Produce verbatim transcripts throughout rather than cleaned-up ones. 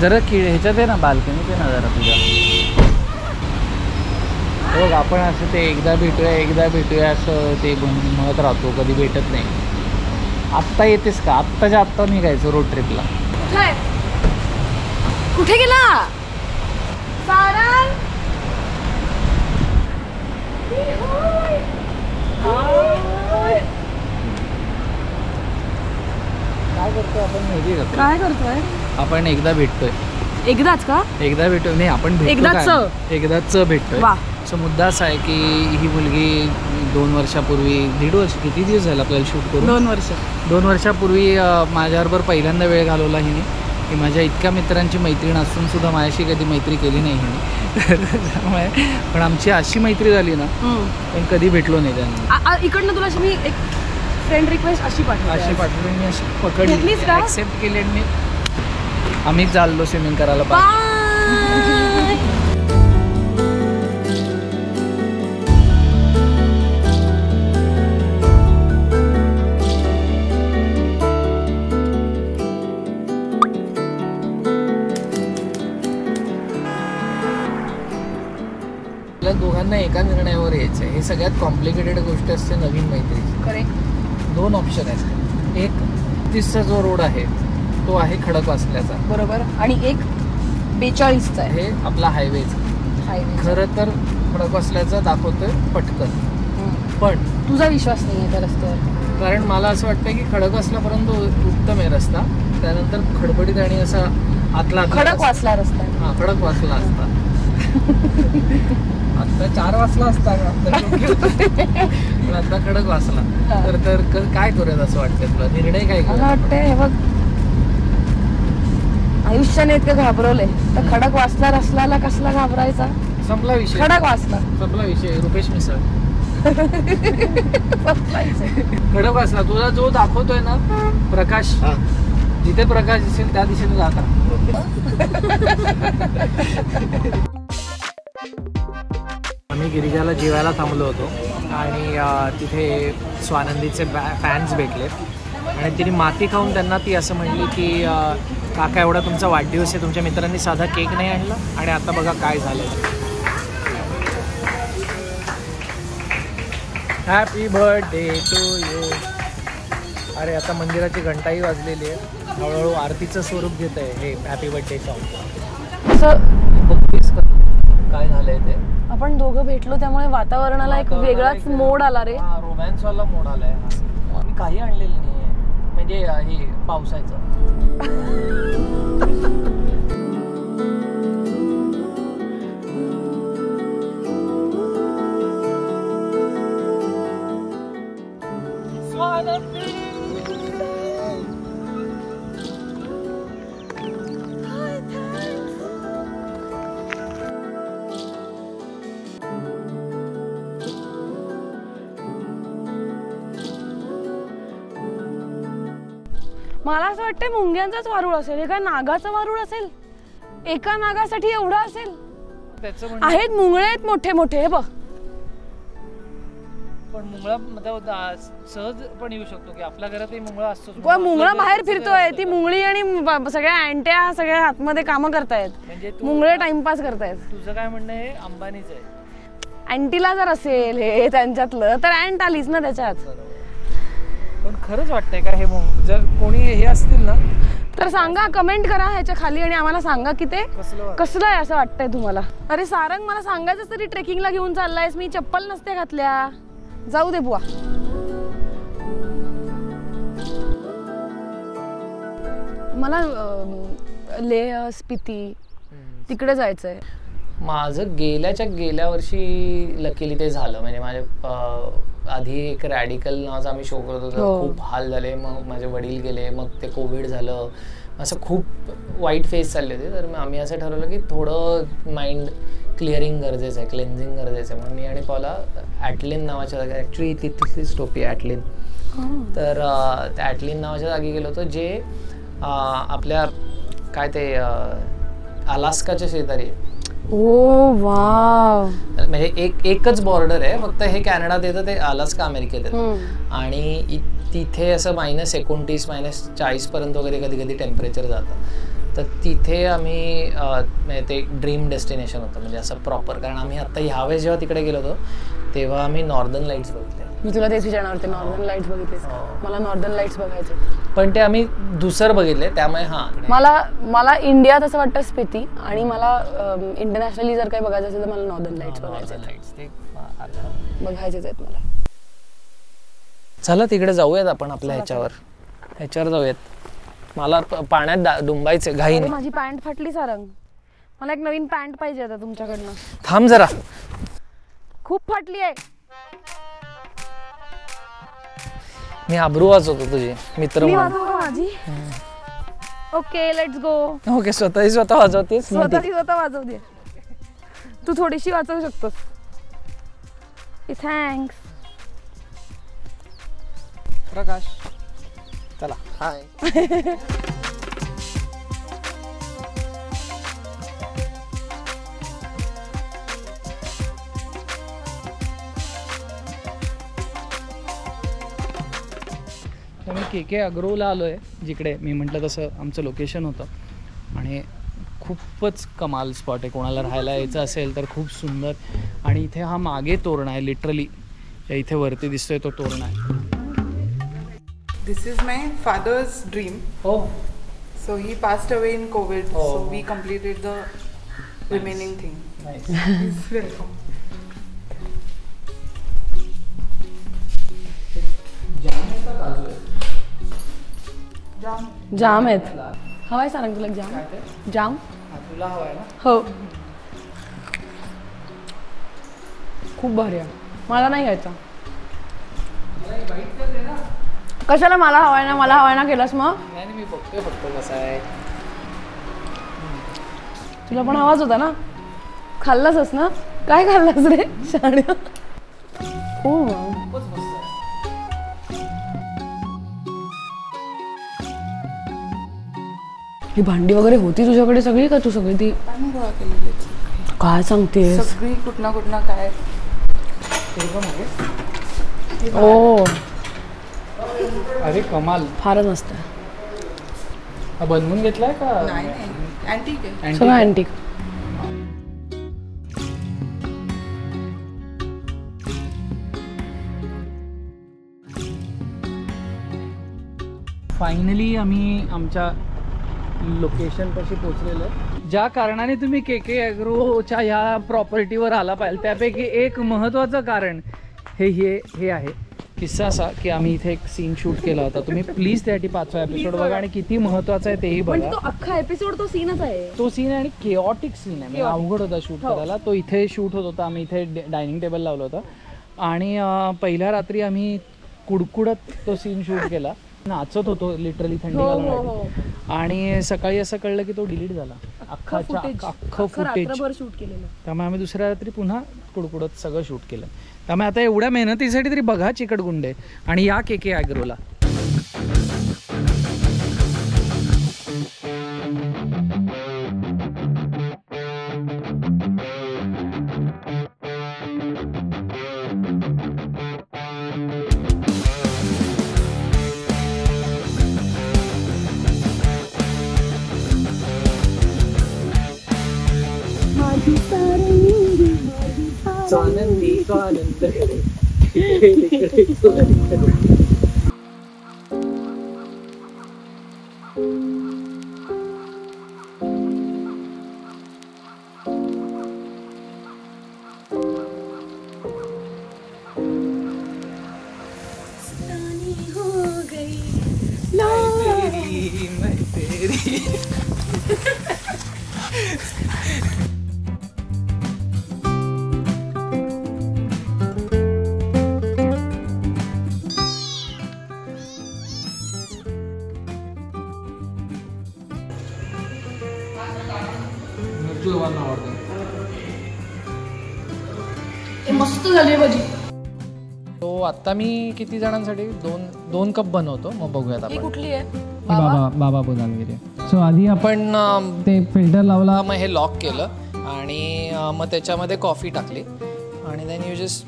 जरा कि ह्याच्यात आहे ना बाल्कनीत आहे ना जरा तुझ्या. बघ आपण असं ते एकदा भेटूया एकदा भेटूया असं ते म्हणत राहतो, कधी भेटत नाही. आत्ता येतेस का? आत्ताच्या आत्ता निघायचं रोड ट्रिपला. कुठे गेला सारंग? काय करतो आपण माहिती आहे का? काय करतोय आपण? एकदा भेटतोय. एकदाच का? एकदा भेटतो नाही आपण, एकदाच एकदाच भेटतोय. सो मुद्दा असा आहे की ही मुलगी दोन वर्षापूर्वी दीड वर्ष किती दिवस झाला आपल्याला शूट करून, दोन वर्ष दोन वर्षापूर्वी माझ्याबरोबर पहिल्यांदा वेळ घालवला हिने. की माझ्या इतक्या मित्रांची मैत्रीण असूनसुद्धा माझ्याशी कधी मैत्री केली नाही हिने. तर त्यामुळे पण आमची अशी मैत्री झाली ना, पण कधी भेटलो नाही त्यांना. इकडनं तुला मी एक फ्रेंड रिक्वेस्ट अशी पाठवली अशी पाठवली मी अशी पकडली, ॲक्सेप्ट केली मी. आम्ही चाललो स्विमिंग करायला. आपल्या दोघांना एका निर्णयावर यायचं आहे. हे सगळ्यात कॉम्प्लिकेटेड गोष्ट असते नवीन मैत्रीची. करेक्ट. दोन ऑप्शन आहेत. एक तीसचा जो रोड आहे तो आहे खडक वाचल्याचा, बरोबर, आणि एक बेचाळीसचा आहे आपला हायवेचा. खरं तर खडक वाचल्याचा दाखवतोय पटकन, पण तुझा विश्वास नाही आहे त्या रस्त्यावर. कारण मला असं वाटतं की खडक वाचल्यापर्यंत उत्तम आहे रस्ता, त्यानंतर खडबडीत आणि असा आतला खडक वाचला रस्ता. हा, खडक वाचला असता आता चार वाचला असता आता खडक वाचला तर. तर काय करूयात असं वाटतं तुला? निर्णय काय वाटतंय? आयुष्याने इतकं घाबरवलंय तर खडक वाचला रस्त्याला कसला घाबरायचा? संपला विषय. खडक वाचला संपला विषय. रुपेश मिसळ खडक वाचला. तुला जो दाखवतोय ना प्रकाश, जिथे प्रकाश दिसेल त्या दिशेने जाता. आम्ही गिरिजाला जेवायला थांबलो होतो आणि तिथे स्वानंदीचे फॅन्स भेटले आणि तिने माती खाऊन त्यांना ती असं म्हणली की काका एवढा तुमचा वाढदिवस आहे, तुमच्या मित्रांनी साधा केक नाही आणला आणि आता बघा काय झालं. Happy birthday to you. अरे आता मंदिराची घंटाही वाजलेली आहे, हळूहळू आरतीचं स्वरूप घेत आहे हे हॅपी बर्थडे सॉन्ग. असं बघतीस का काय झालंय ते? आपण दोघं भेटलो त्यामुळे वातावरणाला एक वेगळाच मोड आला रे, रोमॅन्सवाला मोड आलाय. मी काही आणलेलं नाही म्हणजे हे पावसाचं. मला असं वाटतं मुंग्यांचाच वारूळ असेल, एका नागाचं वारूळ असेल, एका नागासाठी एवढा असेल. आहेत मुंगळे आहेत मोठे मोठे. हे बघ पण मुंगळा सहज पण येऊ शकतो की आपल्या घरातही मुंगळा असतो. मुंगळा बाहेर फिरतोय, ती मुंगळी आणि सगळ्या अँट्या सगळ्या हातमध्ये कामं करतायत, मुंगळे टाइमपास करतायत. तुझं काय म्हणणं? हे अंबानीच आहे. अँटीला जर असेल हे त्यांच्यातलं तर अँट आलीच ना त्याच्यात. पण खरंच वाटतंय का हे? मग जर कोणी हे असतील ना तर सांगा, कमेंट करा ह्याच्या खाली आणि आम्हाला सांगा की ते कसलं आहे असं वाटतंय तुम्हाला. अरे सारंग मला सांगायचं तरी ट्रेकिंगला घेऊन चाललायस, मी चप्पल नसते घातल्या. जाऊ दे बुवा. मला लेह स्पिती तिकडे जायचंय. माझं गेल्याच्या गेल्या वर्षी लकीली ते झालं. म्हणजे माझ्या आधी एक रॅडिकल नावाचा आम्ही शो करत होतो, खूप हाल झाले. मग माझे वडील गेले, मग ते कोविड झालं, असं खूप वाईट फेज चालले होते. तर आम्ही असं ठरवलं की थोडं माइंड क्लिअरिंग गरजेचं आहे, क्लेन्झिंग गरजेचं आहे. म्हणून मी आणि पॉला ॲटलिन नावाच्या जागी, ॲक्च्युली तिथलीच टोपी ॲटलिन, तर त्या ॲटलिन नावाच्या जागी गेलो होतो जे आपल्या काय ते अलास्काच्या शेजारी. ओ वाव. म्हणजे एक एकच बॉर्डर आहे फक्त. हे कॅनडात येतं, ते अलास्का अमेरिकेत येतं. आणि तिथे असं मायनस एकोणतीस मायनस चाळीस पर्यंत वगैरे कधी कधी टेम्परेचर जातं. तर तिथे आम्ही म्हणजे ते ड्रीम डेस्टिनेशन होतं, म्हणजे असं प्रॉपर. कारण आम्ही आत्ता ह्यावेळेस जेव्हा तिकडे गेलो होतो तेव्हा आम्ही नॉर्दर्न लाईट्स बघितले. मी तुला तेच विचारणार होते, नॉर्दर्न लाईट्स बघितले? मला नॉर्दर्न लाईट्स बघायचे, पण ते आम्ही दुसरं बघितले त्यामुळे. हां, मला मला इंडियात असं वाटतं स्पिती, आणि मला इंटरनॅशनली जर काही बघायचं असेल तर मला नॉर्दर्न लाईट्स बघायचे बघायचेच आहेत मला. चला तिकडे जाऊयात आपण, आपल्या ह्याच्यावर ह्याच्यावर जाऊयात. मला पाण्यात डुंबायचं घाई नाही. माझी पॅन्ट फाटली सारंग, मला एक नवीन पॅन्ट पाहिजे आता तुमच्याकडनं. थांब जरा, खूप फाटली आहे. मी आबरू वाजवतो तुझे मित्र म्हणून माझी. Okay let's go. ओके, स्वतःही स्वतः वाजवते, स्वतःही स्वतः वाजवते. तू थोडीशी वाजवू शकतोस. थँक्स प्रकाश. चला हाय. मी के के अग्रोला आलो आहे, जिकडे मी म्हटलं तसं आमचं लोकेशन होतं. आणि खूपच कमाल स्पॉट आहे, कोणाला राहायला यायचं असेल तर खूप सुंदर. आणि इथे हा मागे तोरण आहे, लिटरली इथे वरती दिसतोय तो तोरण आहे. This is my father's dream. Oh. So he passed away in COVID. Oh. So we completed the nice. remaining thing. Nice. He's welcome. जाम का काजू है. जाम. जाम है. हवाई सारंग तुला जाम. जाम. तुला हवाई ना. हो. खूप भारी आहे. मला नाही घ्यायचा. मला एक बाईट तर दे ना. कशाला मला हवाय ना, मला हवाय ना केलास मग. मी बघतोय बघतो कसा आहे. तुला पण आवाज होता ना, खाल्लासच ना. काय खाल्लास रे शाण्या? ओ ही भांडी वगैरे होती तुझ्याकडे सगळी का तू सगळी ती गोळा केलेली? काय सांगतेस, सगळी कुठना कुठना काय. ओ अरे कमाल, फारच मस्त आहे. बनवून घेतलाय का? नाही नाही, अँटिक आहे सगळं, अँटिक. फायनली आम्ही आमच्या लोकेशन पाशी पोहोचलेलो आहे. ज्या कारणाने तुम्ही के के अॅग्रोच्या ह्या प्रॉपर्टीवर आला पाहिजे त्यापैकी एक महत्त्वाचं कारण हे हे हे आहे. किस्सा असा की आम्ही इथे एक सीन शूट केला होता. तुम्ही प्लीज त्यासाठी पाचवा एपिसोड बघा, आणि किती महत्वाचा आहे तेही बघा. तो अख्खा एपिसोड तो सीनच आहे, तो सीन आहे. आणि केऑटिक सीन आहे, अवघड होता शूट करायला. तो इथे शूट होत होता, आम्ही इथे डायनिंग टेबल लावलं होतं. आणि पहिल्या रात्री आम्ही कुडकुडत तो सीन शूट केला, नाचत होतो लिटरली थंडी घालून. आणि सकाळी असं कळलं की तो डिलीट झाला, अख्खा अख्खं फुटेज. त्यामुळे आम्ही दुसऱ्या रात्री पुन्हा कुडकुडत सगळं शूट केलं. त्यामुळे आता एवढ्या मेहनतीसाठी तरी बघा चिकटगुंडे, आणि या के के अॅग्रोला. स्वानंदी तो आनंद करे. तो आता मी किती जणांसाठी दोन दोन कप बनवतो, मग बघूयात आपण. कुठली आहे? बाबा बाबा बोदानगिरी. सो आधी आपण ते फिल्टर लावला, मग हे लॉक केलं, आणि मग त्याच्यामध्ये कॉफी टाकली. आणि देन यू जस्ट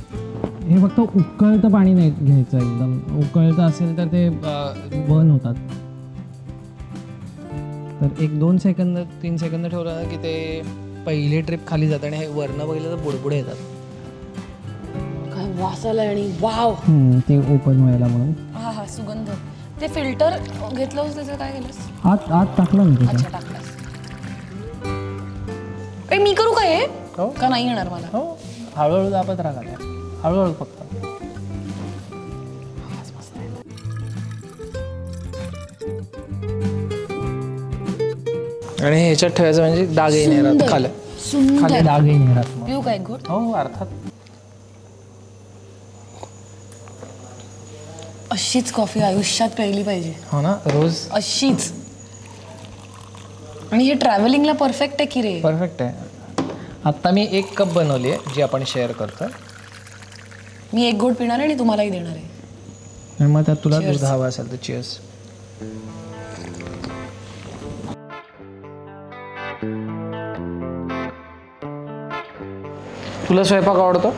हे फक्त उकळतं पाणी नाही घ्यायचं, एकदम उकळतं असेल तर ते बर्न होतात. तर एक दोन सेकंद तीन सेकंद ठेवलं की ते पहिली ट्रिप खाली जाते आणि हे वरनं बघितलं तर बुडबुडे येतात काय वासाला आणि वाव ते ओपन व्हायला म्हणून हा हा सुगंध ते फिल्टर घेतलं होतं त्याचं काय केलंस आत आत टाकलं मी अच्छा टाकलंस ए मी करू काय हे का नाही येणार मला हो हळूहळू दाबत राहा का हळूहळू फक्त आणि ह्याच्यात ठेवायचं म्हणजे डाग येणार नाही खाली खाली डाग येणार नाही पिऊ काय घोट हो अर्थात अशीच कॉफी आयुष्यात प्यायली पाहिजे हो ना रोज अशीच आणि हे ट्रॅव्हलिंगला परफेक्ट आहे की रे परफेक्ट आहे आता मी एक कप बनवली आहे जी आपण शेअर करतो मी एक घोट पिणार आणि तुम्हालाही देणार आहे आणि मग त्यात तुला दूध हवं असेल तर चीयर्स तुला स्वयंपाक आवडतो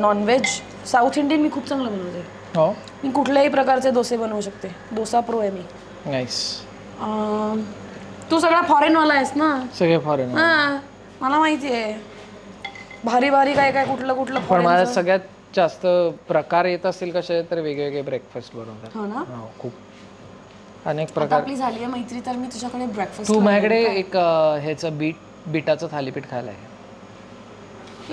नॉनव्हेज साउथ इंडियन मी खूप चांगलं बनवते हो मी कुठल्याही प्रकारचे डोसे बनवू शकते डोसा प्रो आहे मी नाइस तू सगळा फॉरेन वाला आहेस ना सगळे फॉरेन हां मला माहिती आहे भारी भारी काय काय कुठलं कुठलं पण मला सगळ्यात जास्त प्रकार येत असतील कसे तर वेगवेगळे ब्रेकफास्ट बनवतात हो ना हो खूप अनेक प्रकार आपली झाली आहे मैत्री तर मी तुझ्याकडे ब्रेकफास्ट तू माझ्याकडे एक ह्याचं बीट बीटाचं थालीपीठ खायला आहे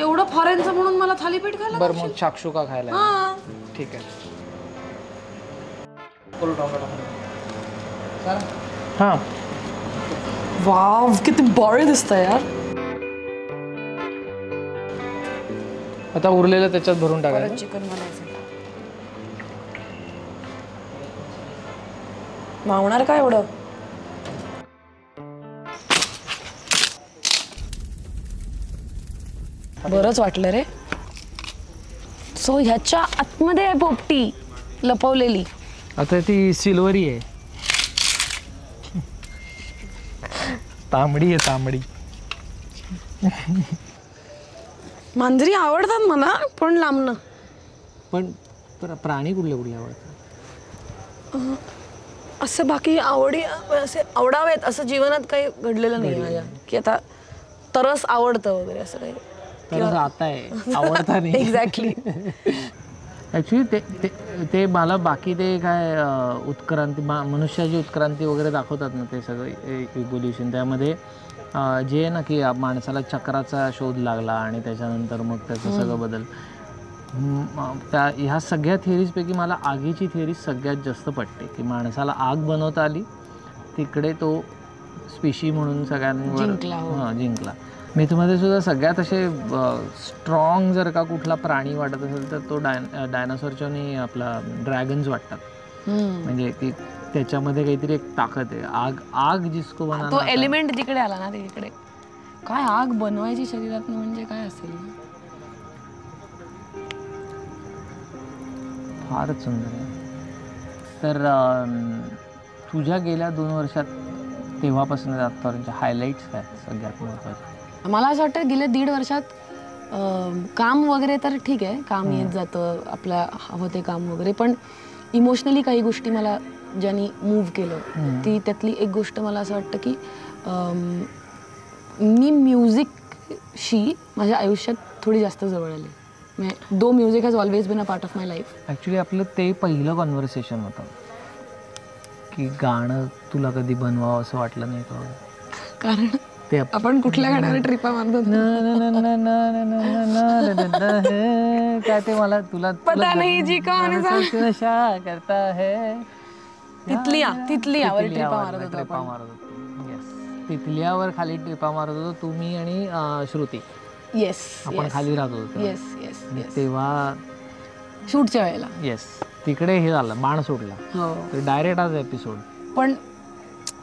एवढं फॉरेनचं म्हणून मला थालीपीठ खायला बरं मग शाक्षुका खायला हां ठीक आहे कोल टोमॅटो सर हां वाव किती बॉरी दिसतंय यार आता उरलेलं त्याच्यात भरून टाकायचं चिकन बनवायचं मावणार काय एवढं बरंच वाटलं रे सो ह्याच्या आतमध्ये आहे पोपटी लपवलेली आता ती सिल्वरी आहे तांबडी आहे तांबडी मांजरी आवडतात मला पण लांबणं पण प्राणी कुठले कुठले आवडतात असं बाकी आवडी असे आवडावेत असं जीवनात काही घडलेलं नाही माझ्या की आता तरस आवडतं वगैरे असं काही आता आहे आवडता नाही एक्झॅक्टली ॲक्च्युली ते ते ते मला बाकी ते काय उत्क्रांती मनुष्याची उत्क्रांती वगैरे दाखवतात ना ते सगळं इव्होल्युशन त्यामध्ये जे आहे ना की माणसाला चक्राचा शोध लागला आणि त्याच्यानंतर मग त्याचं सगळं बदल त्या ह्या सगळ्या थिअरीजपैकी मला आगीची थिअरी सगळ्यात जास्त पटते की माणसाला आग बनवता आली तिकडे तो स्पिशी म्हणून सगळ्यांवर हां जिंकला मिथमध्ये सुद्धा सगळ्यात असे स्ट्रॉंग जर का कुठला प्राणी वाटत असेल तर तो डाय डायनासॉरच्या आणि आपला ड्रॅगन्स वाटतात म्हणजे की त्याच्यामध्ये काहीतरी एक ताकद आहे आग आग जिसको बनवला तो एलिमेंट जिकडे आला ना तिकडे काय आग बनवायची शरीरात म्हणजे काय असेल फारच सुंदर आहे तर तुझ्या गेल्या दोन वर्षात तेव्हापासून आतापर्यंत हायलाइट्स काय सगळ्यात महत्त्वाचे मला असं वाटतं गेल्या दीड वर्षात काम वगैरे तर ठीक आहे काम येत जातं आपल्या हवं ते काम वगैरे पण इमोशनली काही गोष्टी मला ज्यांनी मूव्ह केलं ती त्यातली एक गोष्ट मला असं वाटतं की मी म्युझिकशी माझ्या आयुष्यात थोडी जास्त जवळ आली म्हणजे though music has always been a part of my life actually आपलं ते पहिलं कॉन्व्हर्सेशन होतं की गाणं तुला कधी बनवावं असं वाटलं नाही का कारण आपण कुठल्या गाण्यावर ट्रिपा मारतो काय ते मला तुला पता नाही जी कोण नशा करता है तितलिया तितलियावर ट्रिपा मारत होतो येस तितलियावर खाली ट्रिपा मारत होतो तुम्ही आणि श्रुती येस आपण खाली राहत होतो येस येस तेव्हा शूटच्या वेळेला येस तिकडे हे झालं बाण सोडला डायरेक्ट आज एपिसोड पण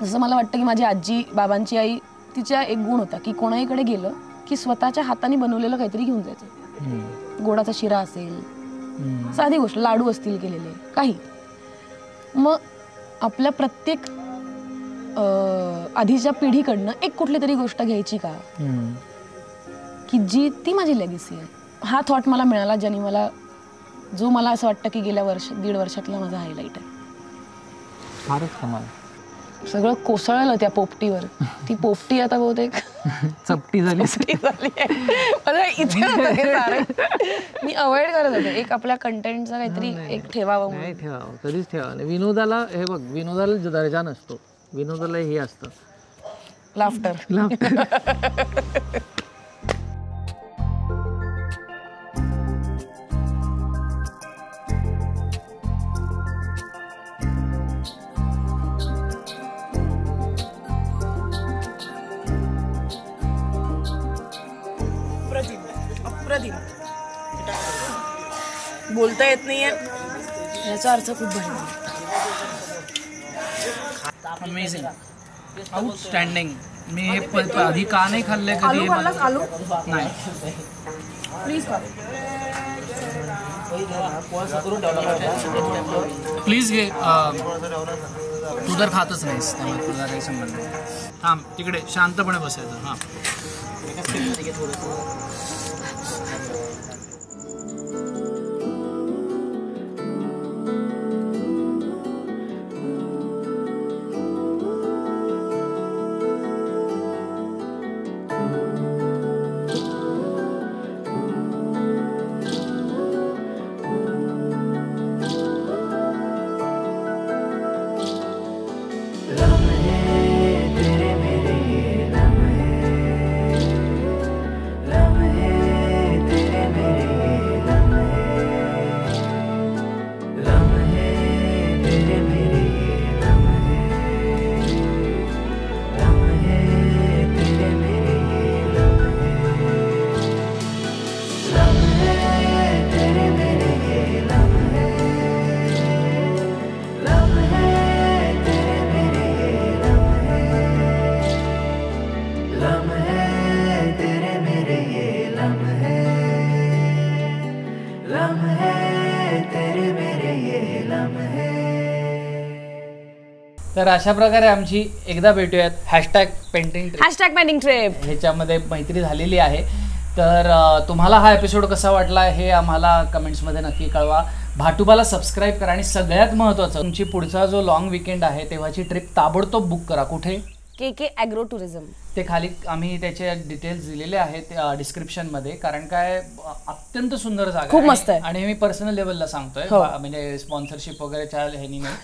जसं मला वाटतं की माझी आजी बाबांची आई तिचा एक गुण होता की कोणाकडे गेलं की स्वतःच्या हाताने बनवलेलं काहीतरी घेऊन जायचं गोडाचा शिरा असेल साधी गोष्ट लाडू असतील केलेले काही मग आपल्या प्रत्येक आधीच्या पिढीकडनं एक कुठली तरी गोष्ट घ्यायची का की जी ती माझी लेगेसी आहे हा थॉट मला मिळाला ज्याने मला जो मला असं वाटतं की गेल्या वर्ष दीड वर्षातला माझा हायलाईट आहे फारच कमाल सगळं कोसळलं त्या पोपटीवर। ती पोपटी आता बहुतेक चपटी झाली मी अवॉइड करत होते। एक आपल्या कंटेंटचा काहीतरी एक ठेवावं नाही ठेवावं कधीच ठेवावं नाही। विनोदाला हे बघ विनोदाला दर्जा नसतो। विनोदाला हे असतं लाफ्टर लाफ्टर। बोलता येत नाहीये याचा अर्थ खूप भारी अमेजिंग आउटस्टँडिंग। मी हे पल्प आधी का नाही खाल्ले कधी नाही प्लीज प्लीज घे। तू तर खातच नाहीस त्यामुळे तुझा काही संबंध नाही। थांब तिकडे शांतपणे बसायचं। हां तर अशा प्रकारे आमची एकदा भेटूयात hashtag painting trip hashtag painting trip ह्याच्यामध्ये मैत्री झालेली आहे। तर तुम्हाला हा एपिसोड कसा वाटला हे आम्हाला कमेंट्समध्ये नक्की कळवा। भाटुबाला सबस्क्राइब करा आणि सगळ्यात महत्त्वाचं तुमची पुढचा जो लॉंग वीकेंड आहे तेव्हाची ट्रिप ताबडतोब बुक करा। कुठे के के ॲग्रो टुरिझम ते खाली आम्ही त्याचे डिटेल्स दिलेले आहेत डिस्क्रिप्शनमध्ये। कारण काय अत्यंत सुंदर जागा खूप मस्त आहे आणि मी पर्सनल लेवलला सांगतोय म्हणजे स्पॉन्सरशिप वगैरेच्या ह्यानी नाही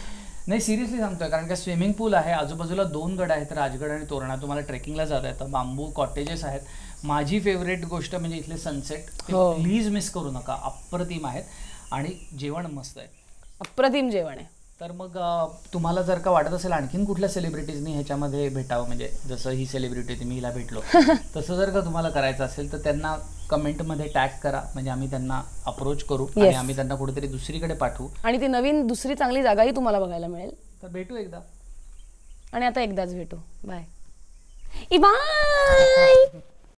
नाही सिरियसली सांगतोय। कारण का स्विमिंग पूल आहे आजूबाजूला दोन गड आहेत राजगड आणि तोरणा। तुम्हाला ट्रेकिंगला जाता येतं। बांबू कॉटेजेस आहेत। माझी फेवरेट गोष्ट म्हणजे इथले सनसेट प्लीज मिस करू नका अप्रतिम आहेत आणि जेवण मस्त आहे अप्रतिम जेवण आहे। तर मग तुम्हाला जर का वाटत असेल आणखीन कुठल्या सेलिब्रिटीजनी ह्याच्यामध्ये भेटावं म्हणजे जसं ही सेलिब्रिटी होती मी हिला भेटलो तसं जर का तुम्हाला करायचं असेल तर त्यांना कमेंटमध्ये टॅग करा म्हणजे आम्ही त्यांना अप्रोच करू आणि आम्ही त्यांना कुठेतरी दुसरीकडे पाठवू आणि ती नवीन दुसरी चांगली जागाही तुम्हाला बघायला मिळेल। तर भेटू एकदा आणि आता एकदाच भेटू बाय बाय।